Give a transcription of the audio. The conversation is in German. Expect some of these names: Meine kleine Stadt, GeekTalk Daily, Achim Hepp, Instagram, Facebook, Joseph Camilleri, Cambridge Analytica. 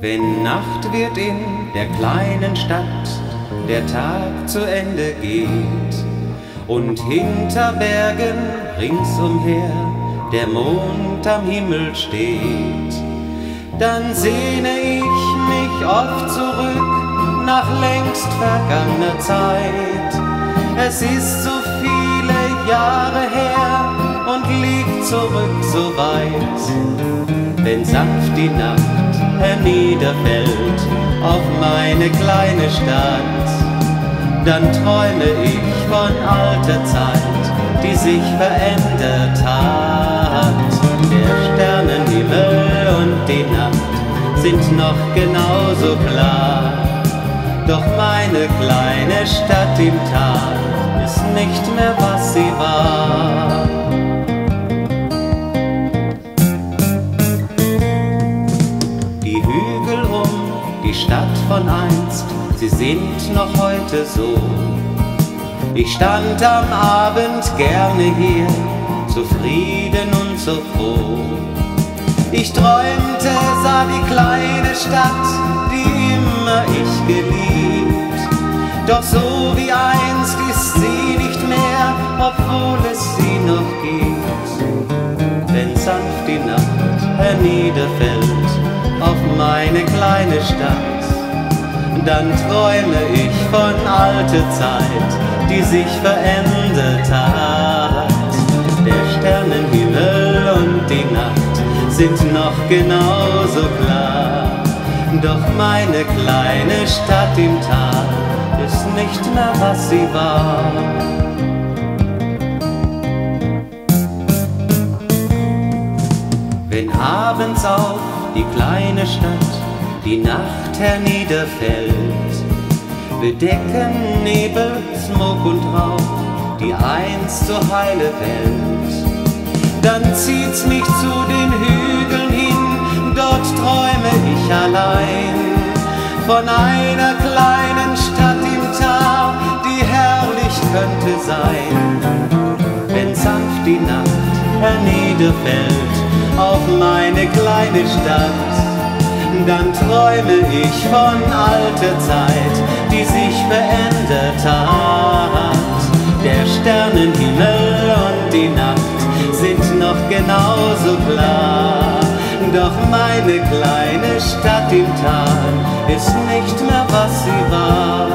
Wenn Nacht wird in der kleinen Stadt, der Tag zu Ende geht und hinter Bergen ringsumher der Mond am Himmel steht, dann sehne ich mich oft zurück nach längst vergangener Zeit. Es ist so viele Jahre her und liegt zurück so weit, wenn sanft die Nacht herniederfällt auf meine kleine Stadt, dann träume ich von alter Zeit, die sich verändert hat. Der Sternenhimmel und die Nacht sind noch genauso klar, doch meine kleine Stadt im Tal ist nicht mehr, was sie war. Die Stadt von einst, sie sind noch heute so. Ich stand am Abend gerne hier, zufrieden und so froh. Ich träumte, sah die kleine Stadt, die immer ich geliebt. Doch so wie einst ist sie nicht mehr, obwohl es sie noch gibt. Wenn sanft die Nacht herniederfällt auf meine kleine Stadt, dann träume ich von alter Zeit, die sich verändert hat. Der Sternenhimmel und die Nacht sind noch genauso klar, doch meine kleine Stadt im Tal ist nicht mehr, was sie war. Wenn abends auf die kleine Stadt die Nacht herniederfällt, bedecken Nebel, Smog und Rauch die einst so heile Welt. Dann zieht's mich zu den Hügeln hin, dort träume ich allein von einer kleinen Stadt im Tal, die herrlich könnte sein. Wenn sanft die Nacht herniederfällt auf meine kleine Stadt, dann träume ich von alter Zeit, die sich verändert hat. Der Sternenhimmel und die Nacht sind noch genauso klar, doch meine kleine Stadt im Tal ist nicht mehr, was sie war.